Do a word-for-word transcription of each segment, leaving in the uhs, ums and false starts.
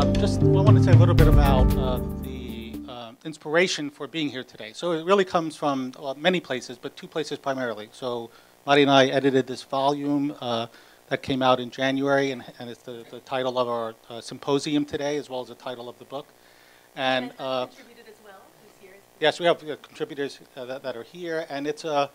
Um, just I want to say a little bit about uh, the uh, inspiration for being here today. So it really comes from uh, many places, but two places primarily. So Maddie and I edited this volume uh, that came out in January, and, and it's the, the title of our uh, symposium today, as well as the title of the book. And, and uh, contributed as well this year. Yes, we have uh, contributors uh, that, that are here, and it's a. Uh,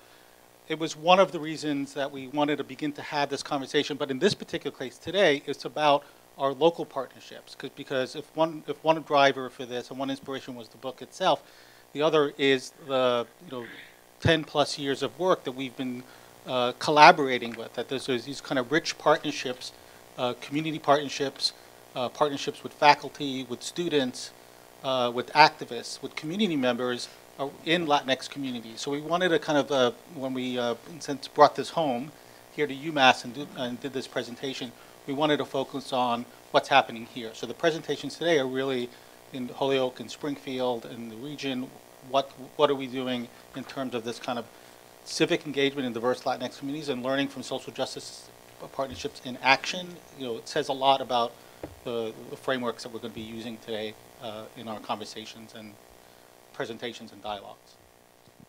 It was one of the reasons that we wanted to begin to have this conversation, but in this particular case today, it's about our local partnerships, because if one, if one driver for this and one inspiration was the book itself, the other is the you know, ten plus years of work that we've been uh, collaborating with, that there's, there's these kind of rich partnerships, uh, community partnerships, uh, partnerships with faculty, with students, uh, with activists, with community members, in Latinx communities. So we wanted to kind of, uh, when we uh, since brought this home here to UMass and, do, and did this presentation, we wanted to focus on what's happening here. So the presentations today are really in Holyoke and Springfield and the region. What, what are we doing in terms of this kind of civic engagement in diverse Latinx communities and learning from social justice partnerships in action? You know, it says a lot about the, the frameworks that we're going to be using today uh, in our conversations and presentations and dialogues.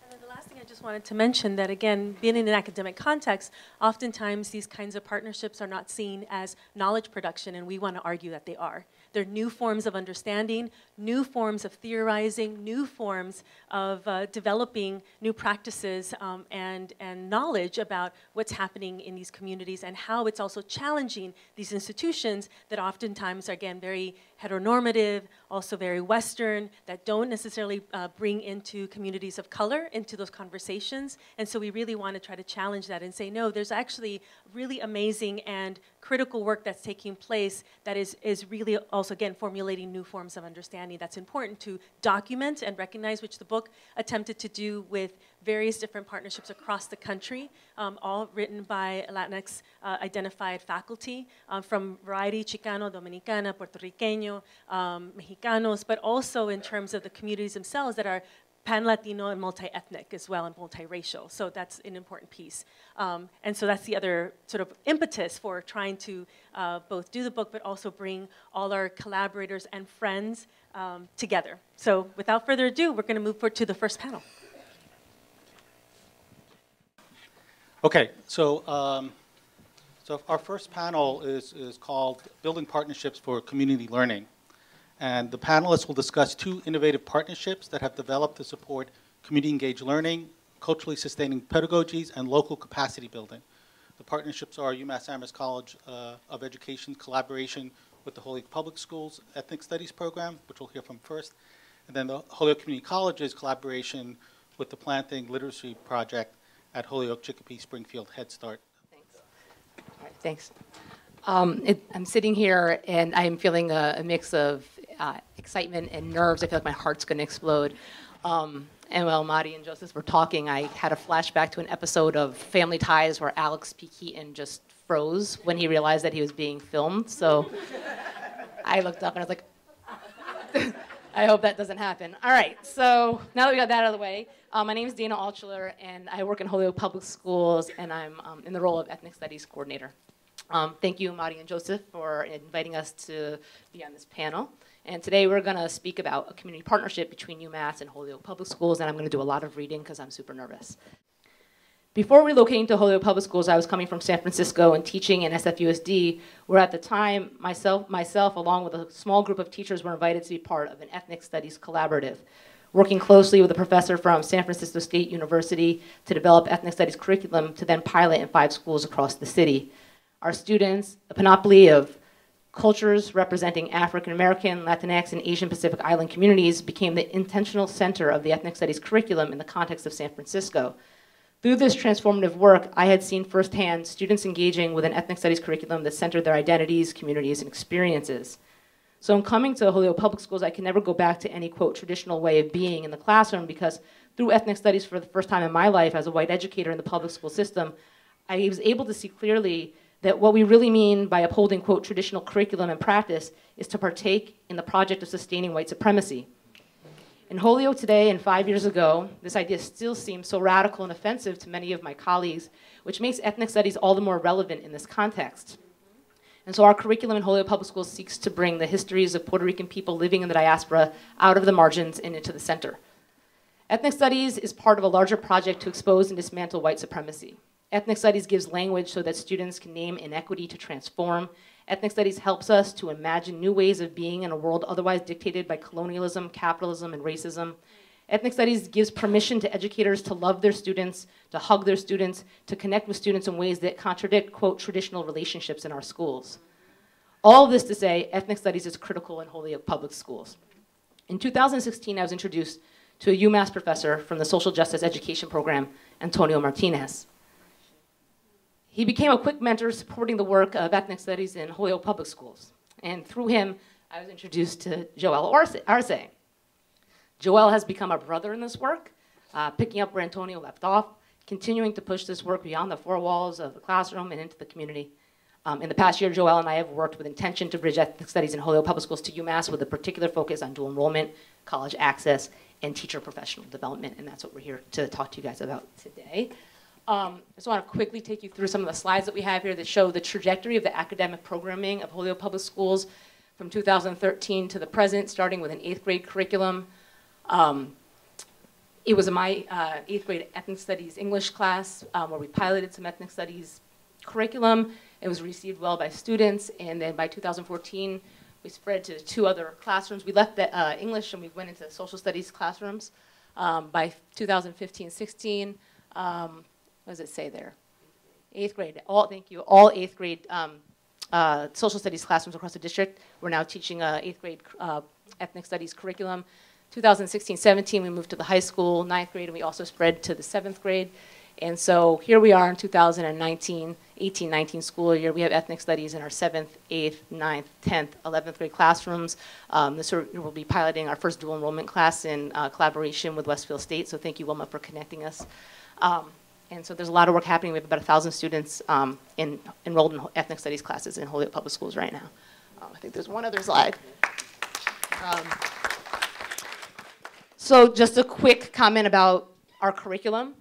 And then the last thing I just wanted to mention that, again, being in an academic context, oftentimes these kinds of partnerships are not seen as knowledge production, and we want to argue that they are. They're new forms of understanding, new forms of theorizing, new forms of uh, developing new practices um, and, and knowledge about what's happening in these communities and how it's also challenging these institutions that oftentimes are, again, very heteronormative, also very Western, that don't necessarily uh, bring into communities of color into those conversations. And so we really want to try to challenge that and say, no, there's actually really amazing and critical work that's taking place that is, is really also, again, formulating new forms of understanding that's important to document and recognize, which the book attempted to do with various different partnerships across the country, um, all written by Latinx uh, identified faculty uh, from variety, Chicano, Dominicana, Puerto Riqueño, um, Mexicanos, but also in terms of the communities themselves that are pan-Latino and multi-ethnic as well, and multiracial. So that's an important piece. Um, and so that's the other sort of impetus for trying to uh, both do the book, but also bring all our collaborators and friends um, together. So without further ado, we're gonna move forward to the first panel. Okay, so, um, so our first panel is, is called Building Partnerships for Community Learning. And the panelists will discuss two innovative partnerships that have developed to support community-engaged learning, culturally sustaining pedagogies, and local capacity building. The partnerships are UMass Amherst College uh, of Education's collaboration with the Holyoke Public Schools Ethnic Studies program, which we'll hear from first, and then the Holyoke Community College's collaboration with the Planting Literacy Project at Holyoke, Chicopee, Springfield, Head Start. Thanks. All right, thanks. Um, it, I'm sitting here and I'm feeling a, a mix of uh, excitement and nerves. I feel like my heart's going to explode. Um, and while Mari and Joseph were talking, I had a flashback to an episode of Family Ties where Alex P. Keaton just froze when he realized that he was being filmed. So I looked up and I was like, I hope that doesn't happen. All right, so now that we got that out of the way, uh, my name is Dana Alchuler, and I work in Holyoke Public Schools, and I'm um, in the role of Ethnic Studies Coordinator. Um, thank you, Maddie and Joseph, for inviting us to be on this panel. And today we're gonna speak about a community partnership between UMass and Holyoke Public Schools, and I'm gonna do a lot of reading because I'm super nervous. Before relocating to Holyoke Public Schools, I was coming from San Francisco and teaching in S F U S D, where at the time, myself, myself, along with a small group of teachers, were invited to be part of an ethnic studies collaborative, working closely with a professor from San Francisco State University to develop ethnic studies curriculum to then pilot in five schools across the city. Our students, a panoply of cultures representing African American, Latinx, and Asian Pacific Island communities, became the intentional center of the ethnic studies curriculum in the context of San Francisco. Through this transformative work, I had seen firsthand students engaging with an ethnic studies curriculum that centered their identities, communities, and experiences. So in coming to Holyoke Public Schools, I can never go back to any, quote, traditional way of being in the classroom, because through ethnic studies for the first time in my life as a white educator in the public school system, I was able to see clearly that what we really mean by upholding, quote, traditional curriculum and practice is to partake in the project of sustaining white supremacy. In Holyoke today and five years ago, this idea still seems so radical and offensive to many of my colleagues, which makes ethnic studies all the more relevant in this context. And so our curriculum in Holyoke Public Schools seeks to bring the histories of Puerto Rican people living in the diaspora out of the margins and into the center. Ethnic Studies is part of a larger project to expose and dismantle white supremacy. Ethnic Studies gives language so that students can name inequity to transform. Ethnic Studies helps us to imagine new ways of being in a world otherwise dictated by colonialism, capitalism, and racism. Ethnic Studies gives permission to educators to love their students, to hug their students, to connect with students in ways that contradict, quote, traditional relationships in our schools. All of this to say, Ethnic Studies is critical in Holyoke Public Schools. In two thousand sixteen, I was introduced to a UMass professor from the Social Justice Education Program, Antonio Martinez. He became a quick mentor supporting the work of Ethnic Studies in Holyoke Public Schools. And through him, I was introduced to Joelle Arce. Joelle has become a brother in this work, uh, picking up where Antonio left off, continuing to push this work beyond the four walls of the classroom and into the community. Um, in the past year, Joelle and I have worked with intention to bridge Ethnic Studies in Holyoke Public Schools to UMass with a particular focus on dual enrollment, college access, and teacher professional development, and that's what we're here to talk to you guys about today. Um, I just want to quickly take you through some of the slides that we have here that show the trajectory of the academic programming of Holyoke Public Schools from two thousand thirteen to the present, starting with an eighth grade curriculum. Um, it was in my uh, eighth grade Ethnic Studies English class um, where we piloted some Ethnic Studies curriculum. It was received well by students, and then by two thousand fourteen, we spread to two other classrooms. We left the uh, English and we went into social studies classrooms. Um, by two thousand fifteen sixteen, um, what does it say there? Eighth grade. All, thank you. All eighth grade um, uh, social studies classrooms across the district. We're now teaching uh, eighth grade uh, ethnic studies curriculum. two thousand sixteen seventeen, we moved to the high school, ninth grade, and we also spread to the seventh grade. And so here we are in two thousand nineteen eighteen nineteen school year. We have ethnic studies in our seventh, eighth, ninth, tenth, eleventh grade classrooms. Um, this will be piloting our first dual enrollment class in uh, collaboration with Westfield State. So thank you, Wilma, for connecting us. Um, And so there's a lot of work happening. We have about one thousand students um, in, enrolled in ethnic studies classes in Holyoke Public Schools right now. Um, I think there's one other slide. Um, so just a quick comment about our curriculum.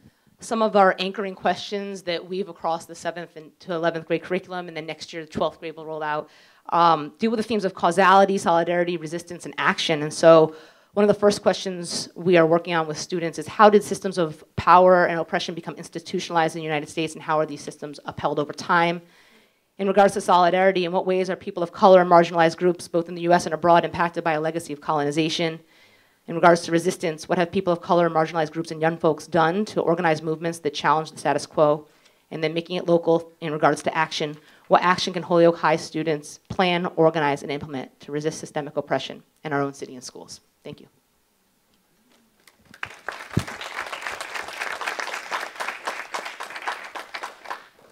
Some of our anchoring questions that we've across the seventh and to eleventh grade curriculum, and then next year the twelfth grade will roll out, um, deal with the themes of causality, solidarity, resistance, and action. And so one of the first questions we are working on with students is how did systems of power and oppression become institutionalized in the United States, and how are these systems upheld over time? In regards to solidarity, in what ways are people of color and marginalized groups, both in the U S and abroad, impacted by a legacy of colonization? In regards to resistance, what have people of color and marginalized groups and young folks done to organize movements that challenge the status quo? And then making it local in regards to action, what action can Holyoke High students plan, organize, and implement to resist systemic oppression in our own city and schools? Thank you.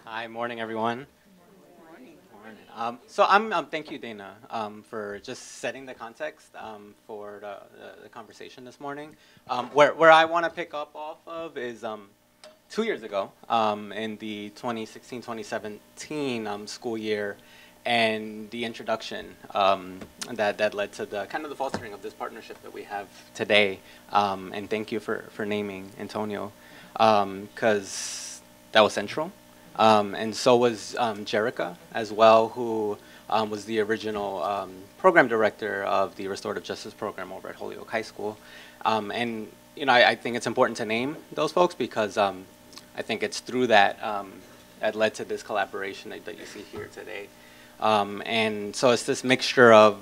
Hi, morning, everyone. Morning. Morning. Um, so I'm. Um, thank you, Dana, um, for just setting the context um, for the, the, the conversation this morning. Um, where where I want to pick up off of is um, two years ago um, in the twenty sixteen twenty seventeen um, school year, and the introduction um, that, that led to the kind of the fostering of this partnership that we have today. Um, and thank you for, for naming Antonio, because um, that was central. Um, and so was um, Jerica as well, who um, was the original um, program director of the Restorative Justice Program over at Holyoke High School. Um, and you know, I, I think it's important to name those folks because um, I think it's through that um, that led to this collaboration that, that you see here today. Um, and so it's this mixture of,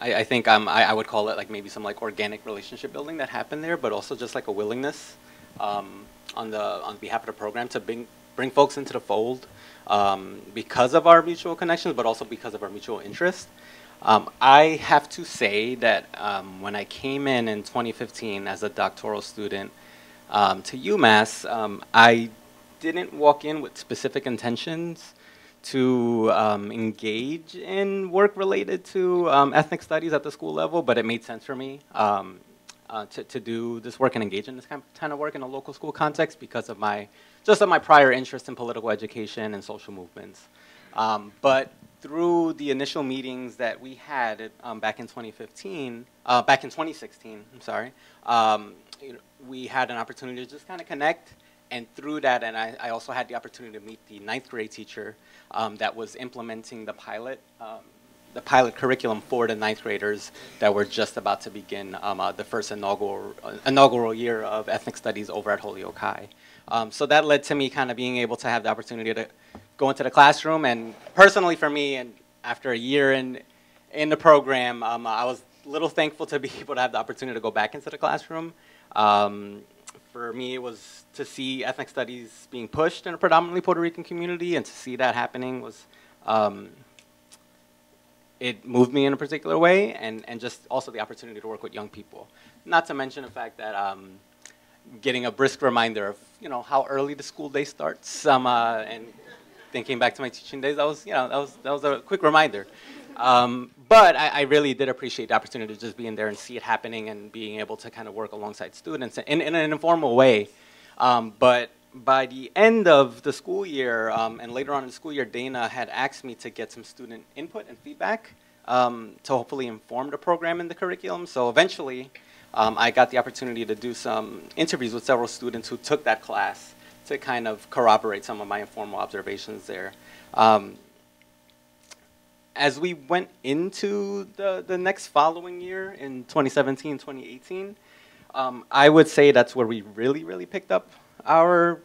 I, I think um, I, I would call it like maybe some like organic relationship building that happened there, but also just like a willingness um, on the on behalf of the program to bring bring folks into the fold um, because of our mutual connections, but also because of our mutual interest. Um, I have to say that um, when I came in in twenty fifteen as a doctoral student um, to UMass, um, I didn't walk in with specific intentions to um, engage in work related to um, ethnic studies at the school level, but it made sense for me um, uh, to, to do this work and engage in this kind of work in a local school context because of my, just of my prior interest in political education and social movements. Um, but through the initial meetings that we had um, back in twenty fifteen, uh, back in twenty sixteen, I'm sorry, um, you know, we had an opportunity to just kind of connect And through that, and I, I also had the opportunity to meet the ninth grade teacher um, that was implementing the pilot, um, the pilot curriculum for the ninth graders that were just about to begin um, uh, the first inaugural, uh, inaugural year of ethnic studies over at Holyoke High. Um, so that led to me kind of being able to have the opportunity to go into the classroom, and personally for me, and after a year in, in the program, um, I was a little thankful to be able to have the opportunity to go back into the classroom. Um, For me, it was to see ethnic studies being pushed in a predominantly Puerto Rican community, and to see that happening was, um, it moved me in a particular way, and, and just also the opportunity to work with young people. Not to mention the fact that um, getting a brisk reminder of, you know, how early the school day starts, um, uh, and thinking back to my teaching days, that was, you know, that was, that was a quick reminder. Um, but I, I really did appreciate the opportunity to just be in there and see it happening, and being able to kind of work alongside students in, in an informal way. Um, but by the end of the school year, um, and later on in the school year, Dana had asked me to get some student input and feedback um, to hopefully inform the program and the curriculum. So eventually, um, I got the opportunity to do some interviews with several students who took that class to kind of corroborate some of my informal observations there. Um, As we went into the, the next following year in twenty seventeen, twenty eighteen, um, I would say that's where we really, really picked up our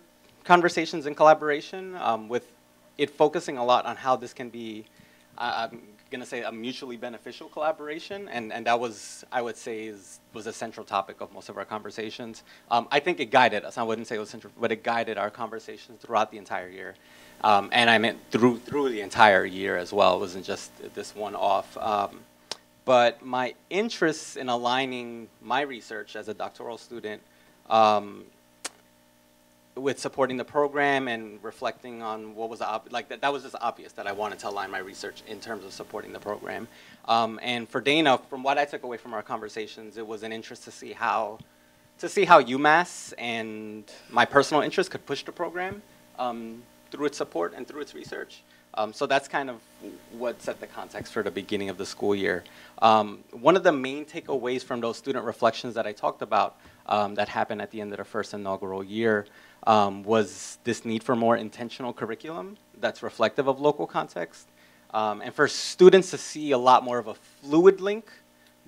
conversations and collaboration, um, with it focusing a lot on how this can be, uh, I'm gonna say, a mutually beneficial collaboration. And, and that was, I would say, is, was a central topic of most of our conversations. Um, I think it guided us. I wouldn't say it was central, but it guided our conversations throughout the entire year. Um, and I meant through through the entire year as well. It wasn't just this one off. Um, but my interest in aligning my research as a doctoral student um, with supporting the program and reflecting on what was ob like that, that was just obvious that I wanted to align my research in terms of supporting the program. Um, and for Dana, from what I took away from our conversations, it was an interest to see how to see how UMass and my personal interest could push the program. Um, through its support and through its research. Um, so that's kind of what set the context for the beginning of the school year. Um, one of the main takeaways from those student reflections that I talked about um, that happened at the end of the first inaugural year um, was this need for more intentional curriculum that's reflective of local context, um, and for students to see a lot more of a fluid link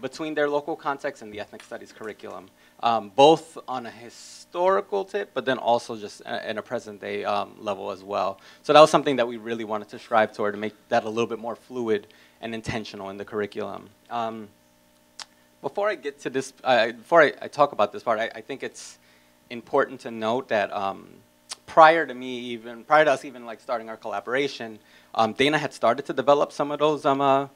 between their local context and the ethnic studies curriculum, um, both on a historical tip, but then also just in a present day um, level as well. So that was something that we really wanted to strive toward, to make that a little bit more fluid and intentional in the curriculum. Um, before I get to this, uh, before I, I talk about this part, I, I think it's important to note that um, prior to me even, prior to us even like starting our collaboration, um, Dana had started to develop some of those um, uh,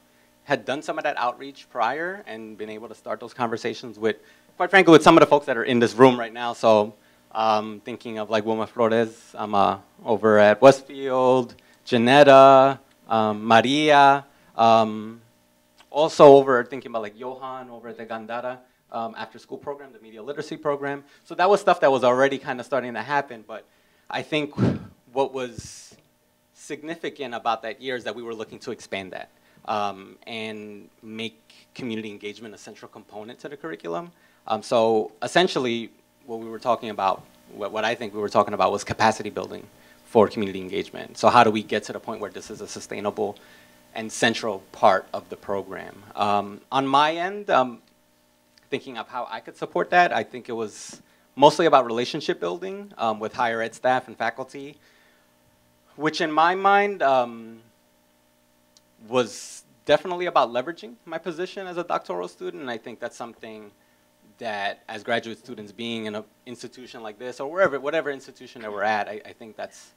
had done some of that outreach prior and been able to start those conversations with, quite frankly, with some of the folks that are in this room right now. So um, thinking of like Wilma Flores um, uh, over at Westfield, Janetta, um, Maria, um, also over thinking about like Johann over at the Gandara um, after school program, the media literacy program. So that was stuff that was already kind of starting to happen, but I think what was significant about that year is that we were looking to expand that. Um, and make community engagement a central component to the curriculum. Um, so essentially, what we were talking about, what, what I think we were talking about was capacity building for community engagement. So how do we get to the point where this is a sustainable and central part of the program? Um, on my end, um, thinking of how I could support that, I think it was mostly about relationship building um, with higher ed staff and faculty, which in my mind, um, was definitely about leveraging my position as a doctoral student. And I think that's something that as graduate students being in an institution like this or wherever, whatever institution that we're at, I, I think that's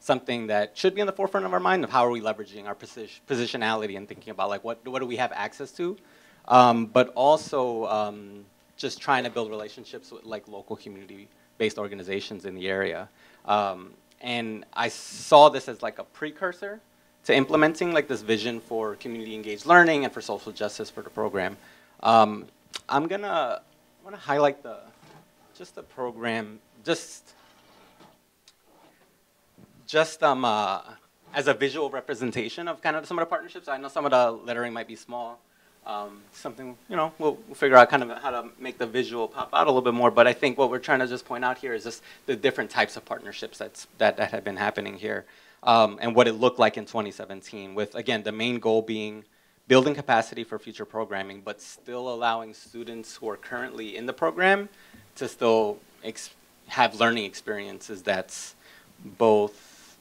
something that should be in the forefront of our mind of how are we leveraging our position, positionality and thinking about like what, what do we have access to, um, but also um, just trying to build relationships with like local community-based organizations in the area. Um, and I saw this as like a precursor to implementing like this vision for community engaged learning and for social justice for the program. Um, I'm gonna want to highlight the just the program just just um uh, as a visual representation of kind of some of the partnerships. I know some of the lettering might be small, um, something, you know, we'll, we'll figure out kind of how to make the visual pop out a little bit more. But I think what we're trying to just point out here is just the different types of partnerships that's, that, that have been happening here, um, and what it looked like in twenty seventeen with, again, the main goal being building capacity for future programming, but still allowing students who are currently in the program to still ex have learning experiences that's both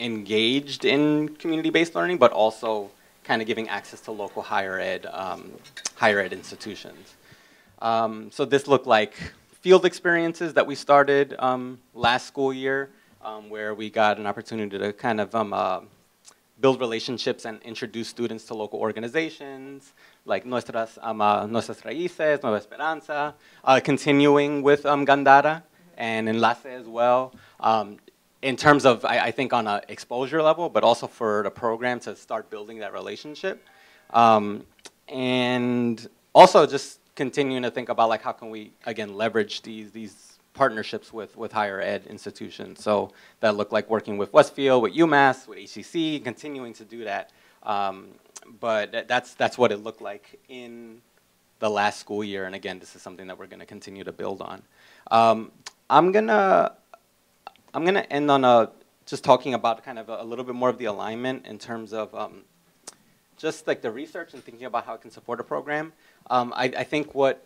engaged in community-based learning, but also kind of giving access to local higher ed, um, higher ed institutions. Um, so this looked like field experiences that we started um, last school year, um, where we got an opportunity to kind of um, uh, build relationships and introduce students to local organizations like Nuestras, um, uh, Nuestras Raíces, Nueva Esperanza, uh, continuing with um, Gandara and Enlace as well. Um, in terms of, I, I think, on an exposure level, but also for the program to start building that relationship. Um, and also just continuing to think about, like, how can we, again, leverage these, these partnerships with, with higher ed institutions. So that looked like working with Westfield, with UMass, with H C C, continuing to do that. Um, but th that's, that's what it looked like in the last school year. And again, this is something that we're gonna continue to build on. Um, I'm gonna, I'm gonna end on a, just talking about kind of a, a little bit more of the alignment in terms of um, just like the research and thinking about how it can support a program. Um, I, I think what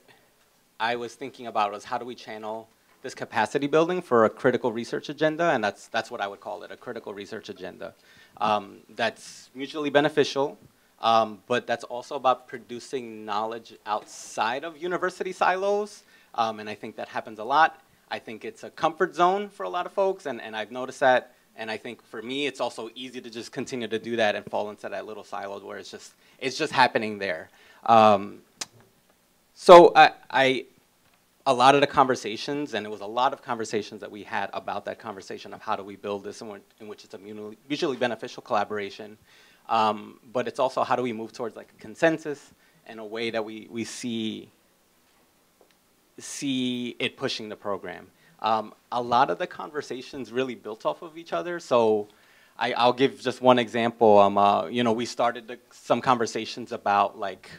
I was thinking about was how do we channel this capacity building for a critical research agenda, and that's, that's what I would call it, a critical research agenda. Um, that's mutually beneficial, um, but that's also about producing knowledge outside of university silos, um, and I think that happens a lot. I think it's a comfort zone for a lot of folks, and, and I've noticed that, and I think for me it's also easy to just continue to do that and fall into that little silo where it's just, it's just happening there. Um, so I, I a lot of the conversations, and it was a lot of conversations that we had about that conversation of how do we build this in, in which it's a mutually beneficial collaboration, um, but it's also how do we move towards like a consensus in a way that we, we see, see it pushing the program. Um, a lot of the conversations really built off of each other, so I, I'll give just one example. Um, uh, you know, we started the, some conversations about like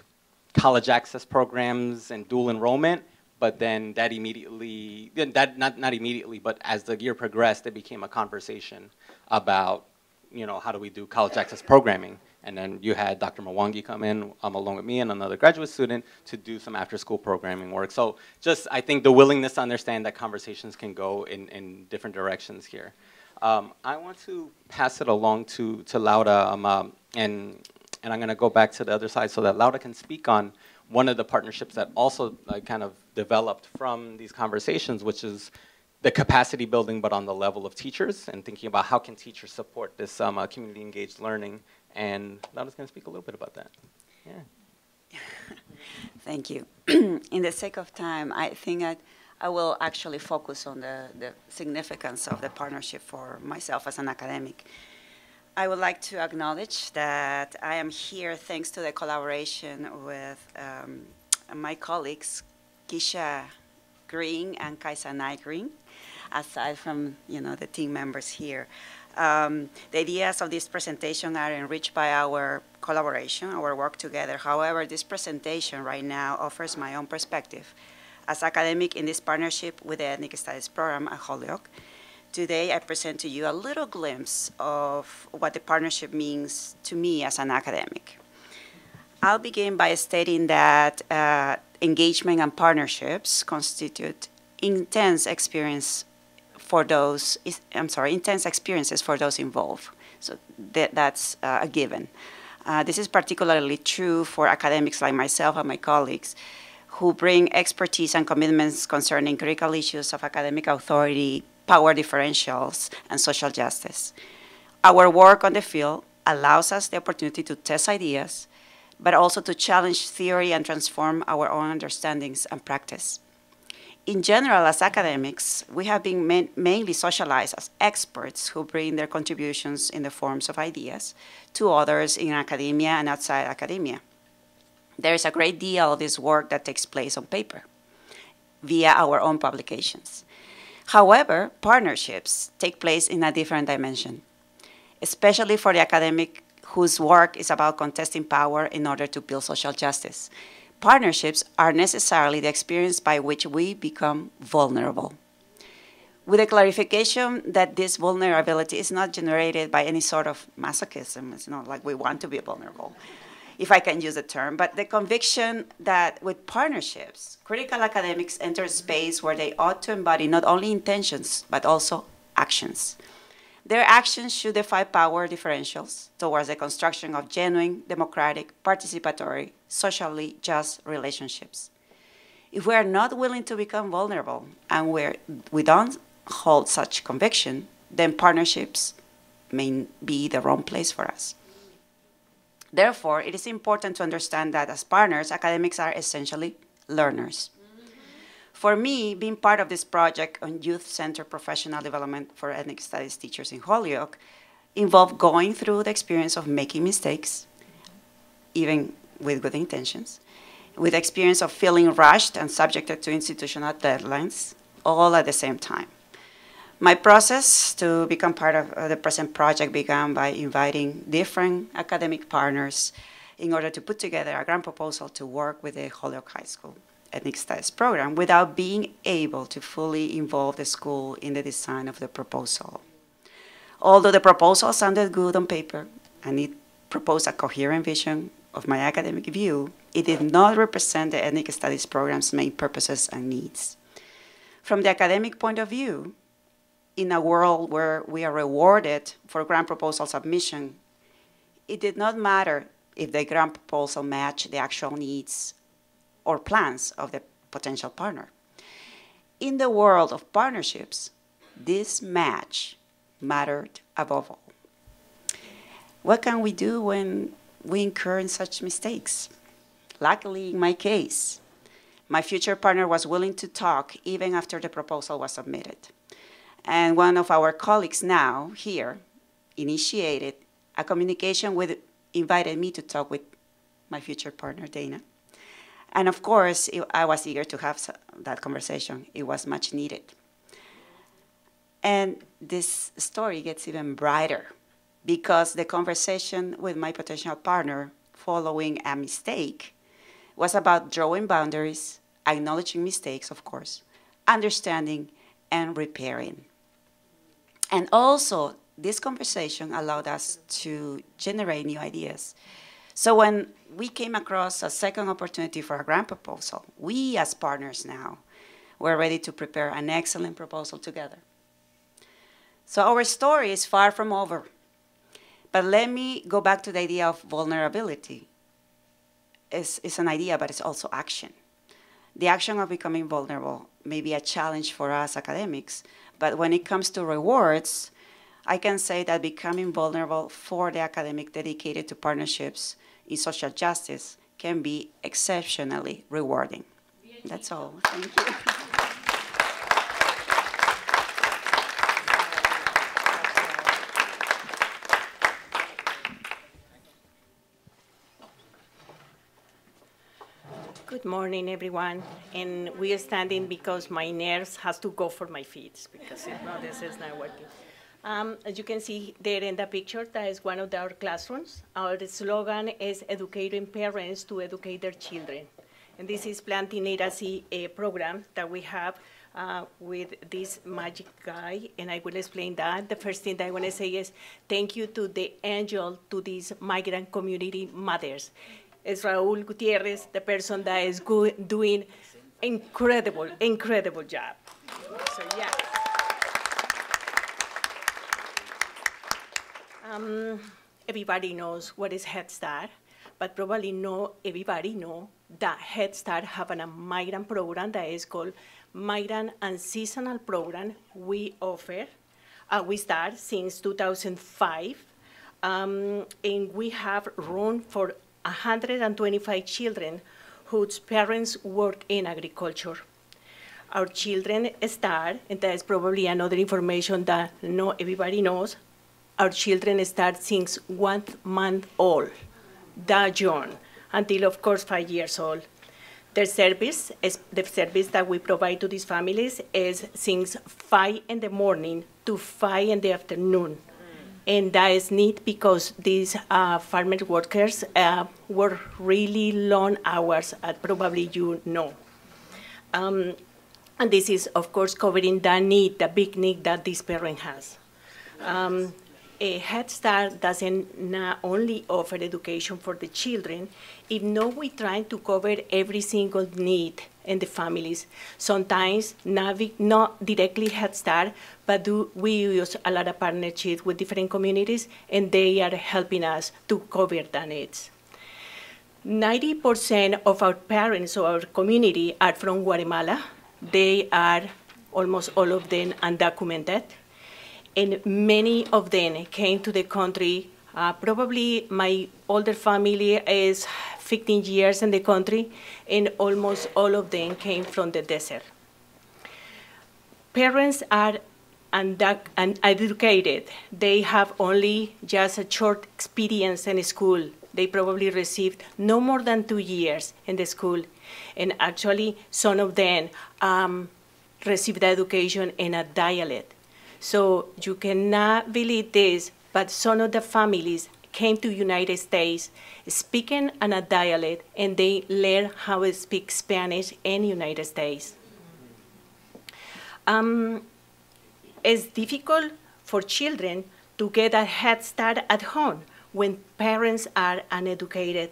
college access programs and dual enrollment, but then that immediately, that not, not immediately, but as the year progressed, it became a conversation about, you know, how do we do college access programming? And then you had Doctor Mwangi come in um, along with me and another graduate student to do some after school programming work. So just, I think the willingness to understand that conversations can go in, in different directions here. Um, I want to pass it along to, to Laura, um, um, and, and I'm gonna go back to the other side so that Laura can speak on one of the partnerships that also uh, kind of developed from these conversations, which is the capacity building, but on the level of teachers, and thinking about how can teachers support this um, uh, community-engaged learning. And Laura's going to speak a little bit about that. Yeah. Thank you. In the sake of time, I think I'd, I will actually focus on the, the significance of the partnership for myself as an academic. I would like to acknowledge that I am here thanks to the collaboration with um, my colleagues, Keisha Green and Kaisa Nye Green, aside from, you know, the team members here. Um, the ideas of this presentation are enriched by our collaboration, our work together. However, this presentation right now offers my own perspective as academic in this partnership with the Ethnic Studies program at Holyoke. Today, I present to you a little glimpse of what the partnership means to me as an academic. I'll begin by stating that uh, engagement and partnerships constitute intense experience for those, I'm sorry, intense experiences for those involved. So th that's uh, a given. Uh, this is particularly true for academics like myself and my colleagues, who bring expertise and commitments concerning critical issues of academic authority, power differentials, and social justice. Our work on the field allows us the opportunity to test ideas, but also to challenge theory and transform our own understandings and practice. In general, as academics, we have been ma mainly socialized as experts who bring their contributions in the forms of ideas to others in academia and outside academia. There is a great deal of this work that takes place on paper, via our own publications. However, partnerships take place in a different dimension, especially for the academic whose work is about contesting power in order to build social justice. Partnerships are necessarily the experience by which we become vulnerable. With a clarification that this vulnerability is not generated by any sort of masochism, it's not like we want to be vulnerable, if I can use the term, but the conviction that with partnerships, critical academics enter a space where they ought to embody not only intentions, but also actions. Their actions should defy power differentials towards the construction of genuine, democratic, participatory, socially just relationships. If we are not willing to become vulnerable and we're, we don't hold such conviction, then partnerships may be the wrong place for us. Therefore, it is important to understand that as partners, academics are essentially learners. For me, being part of this project on youth-centered professional development for ethnic studies teachers in Holyoke involved going through the experience of making mistakes, even with good intentions, with experience of feeling rushed and subjected to institutional deadlines, all at the same time. My process to become part of the present project began by inviting different academic partners in order to put together a grant proposal to work with the Holyoke High School Ethnic Studies program without being able to fully involve the school in the design of the proposal. Although the proposal sounded good on paper and it proposed a coherent vision of my academic view, it did not represent the ethnic studies program's main purposes and needs. From the academic point of view, in a world where we are rewarded for grant proposal submission, it did not matter if the grant proposal matched the actual needs or plans of the potential partner. In the world of partnerships, this match mattered above all. What can we do when we incur in such mistakes? Luckily, in my case, my future partner was willing to talk even after the proposal was submitted. And one of our colleagues now here initiated a communication with, invited me to talk with my future partner, Dana. And of course, it, I was eager to have that conversation. It was much needed. And this story gets even brighter because the conversation with my potential partner following a mistake was about drawing boundaries, acknowledging mistakes, of course, understanding and repairing. And also, this conversation allowed us to generate new ideas. So when we came across a second opportunity for a grant proposal, we as partners now were ready to prepare an excellent proposal together. So our story is far from over. But let me go back to the idea of vulnerability. It's, it's an idea, but it's also action. The action of becoming vulnerable may be a challenge for us academics, but when it comes to rewards, I can say that becoming vulnerable for the academic dedicated to partnerships in social justice can be exceptionally rewarding. That's all. Thank you. Good morning, everyone. And we are standing because my nerves has to go for my feet because if not, this is not working. Um, as you can see there in the picture, that is one of our classrooms. Our slogan is educating parents to educate their children. And this is Planting Literacy uh, program that we have uh, with this magic guy, and I will explain that. The first thing that I want to say is thank you to the angel to these migrant community mothers. It's Raúl Gutierrez, the person that is go doing incredible, incredible job. So, yeah. Um, everybody knows what is Head Start, but probably not everybody know that Head Start have a migrant program that is called Migrant and Seasonal program. We offer, uh, we start since two thousand five, um, and we have room for one hundred twenty-five children whose parents work in agriculture. Our children start, and that is probably another information that not everybody knows, our children start since one month old, that young, until of course five years old. The service, is, the service that we provide to these families is since five in the morning to five in the afternoon. Mm. And that is neat because these uh, farmer workers uh, work really long hours, as probably you know. Um, and this is, of course, covering that need, the big need that this parent has. Um, a Head Start doesn't not only offer education for the children, if not we try to cover every single need in the families. Sometimes not directly Head Start, but do, we use a lot of partnerships with different communities, and they are helping us to cover the needs. ninety percent of our parents or our community are from Guatemala. They are, almost all of them, undocumented. And many of them came to the country. Uh, probably my older family is fifteen years in the country, and almost all of them came from the desert. Parents are uneducated. They have only just a short experience in school. They probably received no more than two years in the school. And actually, some of them um, received education in a dialect. So you cannot believe this, but some of the families came to United States speaking in a dialect, and they learn how to speak Spanish in United States. Um, it's difficult for children to get a head start at home when parents are uneducated.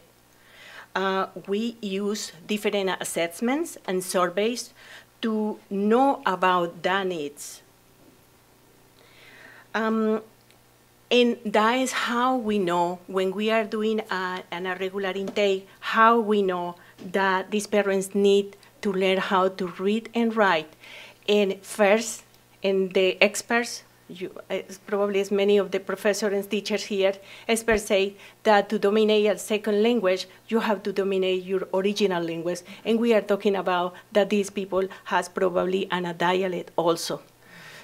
Uh, we use different assessments and surveys to know about their needs. Um, and that is how we know, when we are doing a, an irregular intake, how we know that these parents need to learn how to read and write. And first, and the experts, you, probably as many of the professors and teachers here, experts say that to dominate a second language, you have to dominate your original language. And we are talking about that these people has probably an, a dialect also.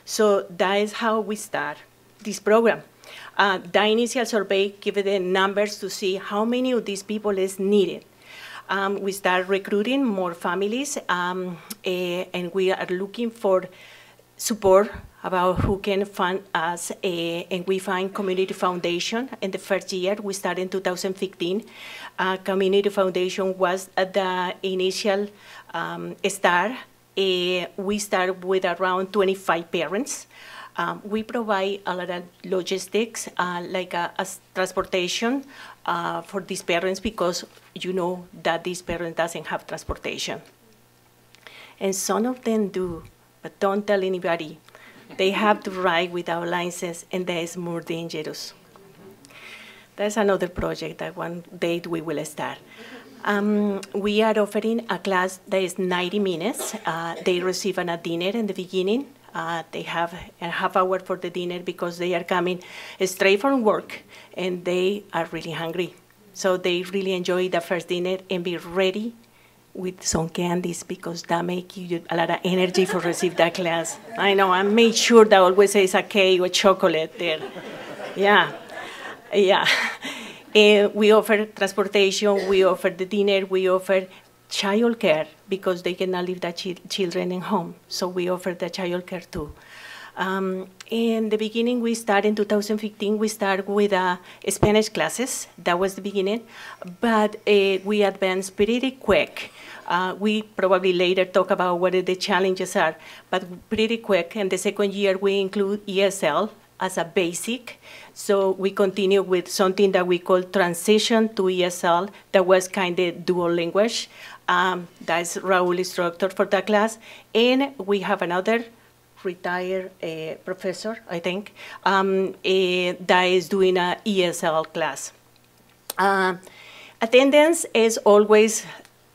So that is how we start this program. Uh, the initial survey gives the numbers to see how many of these people is needed. Um, we start recruiting more families, um, eh, and we are looking for support about who can fund us, eh, and we find Community Foundation. In the first year, we started in two thousand fifteen. Uh, Community Foundation was at the initial um, start. Uh, we start with around twenty-five parents. Um, we provide a lot of logistics, uh, like a, a transportation uh, for these parents, because you know that these parents doesn't have transportation. And some of them do, but don't tell anybody. They have to ride without license, and that is more dangerous. That's another project that one day we will start. Um, we are offering a class that is ninety minutes. Uh, they receive an, a dinner in the beginning. Uh, they have a half hour for the dinner because they are coming straight from work, and they are really hungry. So they really enjoy the first dinner and be ready with some candies, because that makes you a lot of energy for receive that class. I know, I made sure that always is a cake or chocolate there. Yeah, yeah. Uh, we offer transportation, we offer the dinner, we offer child care, because they cannot leave the ch children in home. So we offer the child care too. Um, in the beginning, we started in two thousand fifteen, we started with uh, Spanish classes. That was the beginning. But uh, we advanced pretty quick. Uh, we probably later talk about what the challenges are, but pretty quick. In the second year, we include E S L as a basic. So we continue with something that we call transition to E S L, that was kind of dual language. Um, that's Raúl instructor for that class. And we have another retired uh, professor, I think, um, uh, that is doing an E S L class. Uh, attendance is always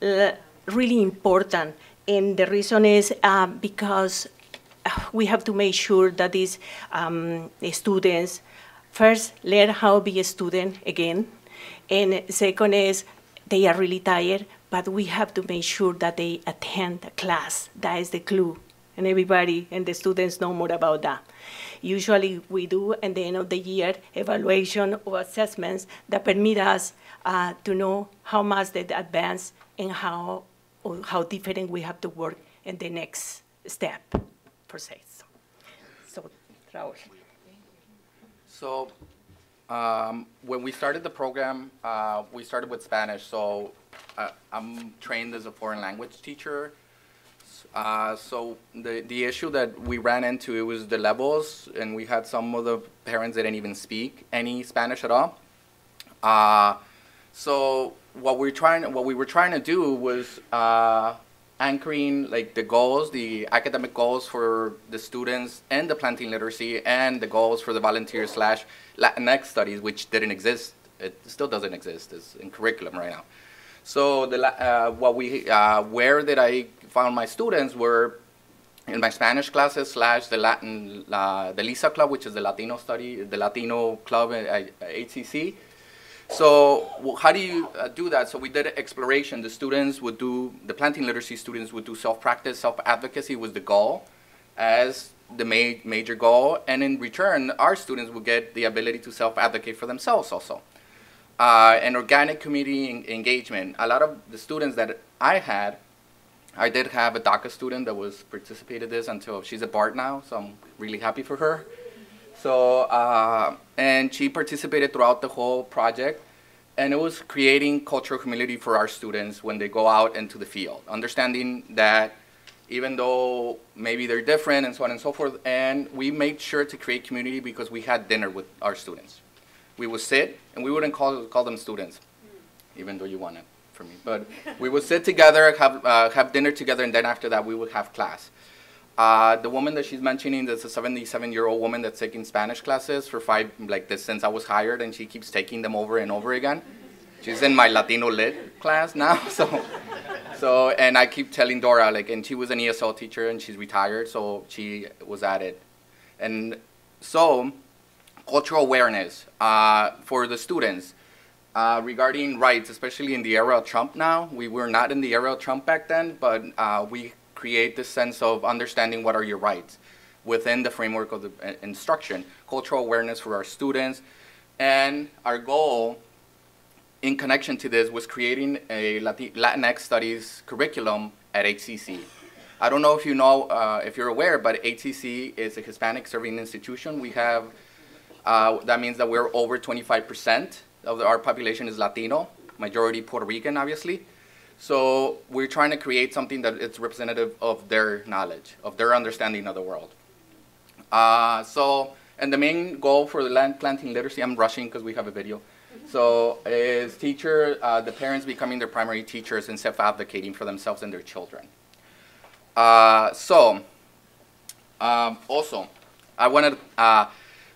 uh, really important. And the reason is uh, because we have to make sure that these um, students first learn how to be a student again, and second is they are really tired, but we have to make sure that they attend the class. That is the clue, and everybody and the students know more about that. Usually we do, at the end of the year, evaluation or assessments that permit us uh, to know how much they advance and how, or how different we have to work in the next step. So, Raúl. So um, when we started the program, uh, we started with Spanish. So uh, I'm trained as a foreign language teacher. Uh, so the, the issue that we ran into, it was the levels, and we had some of the parents that didn't even speak any Spanish at all. Uh, so what we were trying, what we were trying to do was uh, anchoring like the goals, the academic goals for the students and the planting literacy, and the goals for the volunteer slash Latinx studies, which didn't exist. It still doesn't exist. It's in curriculum right now. So the, uh, what we, uh, where did I found my students were in my Spanish classes slash the Latin, uh, the LSA Club, which is the Latino study, the Latino Club at H C C. So well, how do you uh, do that? So we did exploration. The students would do, the planting literacy students would do self-practice, self-advocacy was the goal as the ma major goal. And in return, our students would get the ability to self-advocate for themselves also. Uh, and organic community en engagement. A lot of the students that I had, I did have a DACA student that was participated in this until she's at BART now, so I'm really happy for her. So, uh, and she participated throughout the whole project, and it was creating cultural humility for our students when they go out into the field, understanding that even though maybe they're different and so on and so forth, and we made sure to create community because we had dinner with our students. We would sit, and we wouldn't call, call them students, even though you want it for me. But we would sit together, have, uh, have dinner together, and then after that, we would have class. Uh, the woman that she's mentioning, that's a seventy-seven-year-old woman that's taking Spanish classes for five, like this, since I was hired, and she keeps taking them over and over again. She's in my Latino Lit class now, so, so and I keep telling Dora, like, and she was an E S L teacher, and she's retired, so she was at it. And so, cultural awareness uh, for the students uh, regarding rights, especially in the era of Trump now. We were not in the era of Trump back then, but uh, we create this sense of understanding what are your rights within the framework of the uh, instruction, cultural awareness for our students. And our goal in connection to this was creating a Latin Latinx studies curriculum at H C C. I don't know if you know, uh, if you're aware, but H C C is a Hispanic serving institution. We have Uh, that means that we're over twenty-five percent of the, our population is Latino, majority Puerto Rican, obviously. So we're trying to create something that it's representative of their knowledge, of their understanding of the world. Uh, so, and the main goal for the land planting literacy, I'm rushing because we have a video. So is teacher, uh, the parents becoming their primary teachers and self-advocating for themselves and their children. Uh, so, um, also, I wanted to, uh,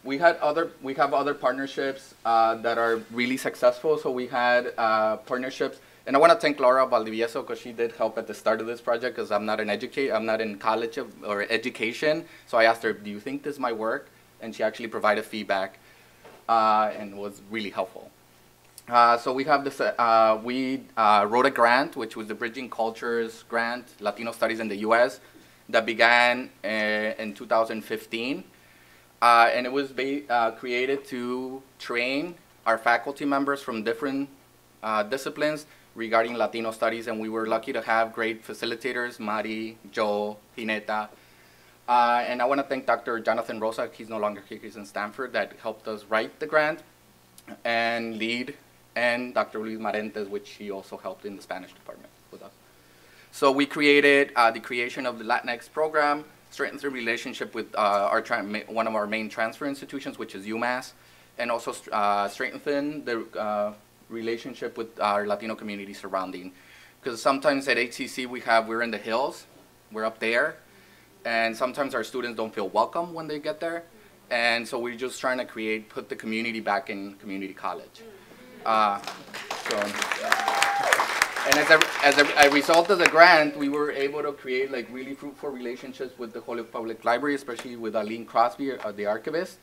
We had other, we have other partnerships uh, that are really successful. So we had uh, partnerships, and I want to thank Laura Valdivieso because she did help at the start of this project. Because I'm not an educator, I'm not in college of, or education. So I asked her, "Do you think this might work?" And she actually provided feedback, uh, and was really helpful. Uh, so we have this. Uh, we uh, wrote a grant, which was the Bridging Cultures Grant, Latino Studies in the U S, that began uh, in two thousand fifteen. Uh, and it was ba uh, created to train our faculty members from different uh, disciplines regarding Latino studies, and we were lucky to have great facilitators, Mari, Joelle, Janetta. Uh, and I want to thank Doctor Jonathan Rosa, he's no longer here, he's in Stanford, that helped us write the grant and lead, and Doctor Luis Marentes, which he also helped in the Spanish department with us. So we created uh, the creation of the Latinx program, strengthen relationship with uh, our one of our main transfer institutions, which is UMass, and also uh, strengthen the uh, relationship with our Latino community surrounding. Because sometimes at H C C we have, we're in the hills, we're up there, and sometimes our students don't feel welcome when they get there. And so we're just trying to create, put the community back in community college. Uh, so, uh, And as a, as, a, as a result of the grant, we were able to create like really fruitful relationships with the Holyoke Public Library, especially with Aline Crosby, uh, the archivist.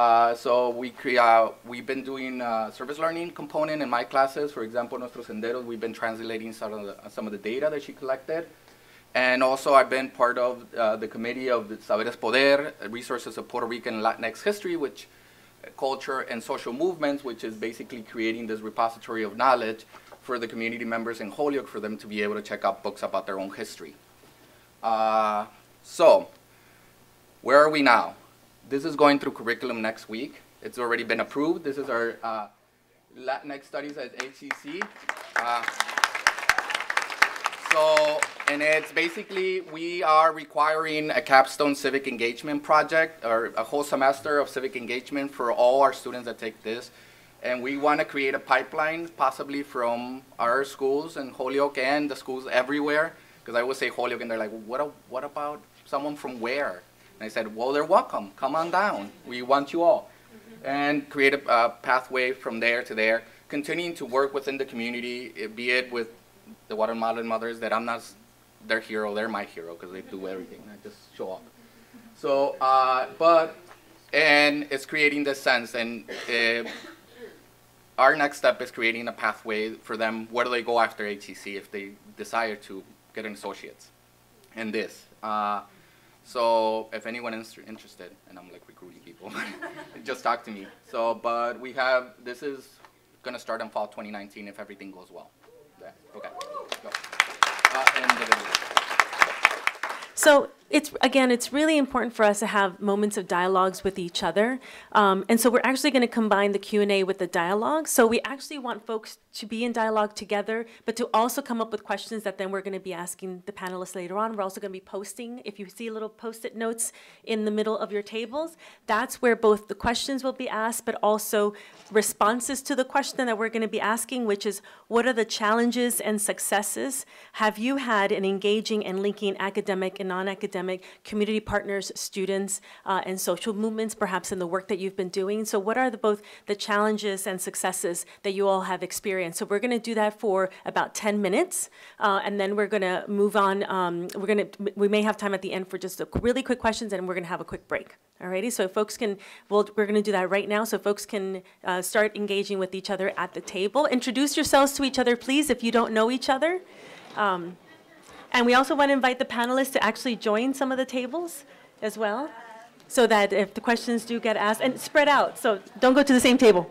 Uh, so we crea uh, we've been doing uh, service learning component in my classes. For example, Nuestros Senderos, we've been translating some of the, some of the data that she collected. And also I've been part of uh, the committee of the Saberes Poder, Resources of Puerto Rican Latinx History, which uh, culture and social movements, which is basically creating this repository of knowledge for the community members in Holyoke for them to be able to check out books about their own history. Uh, so, where are we now? This is going through curriculum next week. It's already been approved. This is our uh, Latinx studies at H C C. Uh, so, and it's basically, we are requiring a capstone civic engagement project, or a whole semester of civic engagement for all our students that take this. And we want to create a pipeline, possibly from our schools in Holyoke and the schools everywhere. Because I always say Holyoke, and they're like, what, a, what about someone from where? And I said, well, they're welcome. Come on down. We want you all. Mm-hmm. And create a uh, pathway from there to there, continuing to work within the community, it, be it with the Guatemalan mothers that I'm not their hero, they're my hero, because they do everything. I just show up. So, uh, but, and it's creating this sense, and uh, our next step is creating a pathway for them. Where do they go after H C C if they desire to get an associate's in this? Uh, so if anyone is interested, and I'm like recruiting people, just talk to me. So, but we have, this is gonna start in fall twenty nineteen if everything goes well. Yeah. Okay. Go. Uh, and the video. So it's, again, it's really important for us to have moments of dialogues with each other. Um, and so we're actually going to combine the Q and A with the dialogue. So we actually want folks to be in dialogue together, but to also come up with questions that then we're going to be asking the panelists later on. We're also going to be posting. If you see little post-it notes in the middle of your tables, that's where both the questions will be asked, but also responses to the question that we're going to be asking, which is, what are the challenges and successes have you had in engaging and linking academic and non-academic community partners, students, uh, and social movements, perhaps in the work that you've been doing. So what are the, both the challenges and successes that you all have experienced? So we're going to do that for about ten minutes, uh, and then we're going to move on. Um, we're going to, we may have time at the end for just a really quick questions, and we're going to have a quick break. Alrighty, so folks can, we'll, we're going to do that right now, so folks can uh, start engaging with each other at the table. Introduce yourselves to each other, please, if you don't know each other. Um, And we also want to invite the panelists to actually join some of the tables as well, so that if the questions do get asked, and spread out, so don't go to the same table.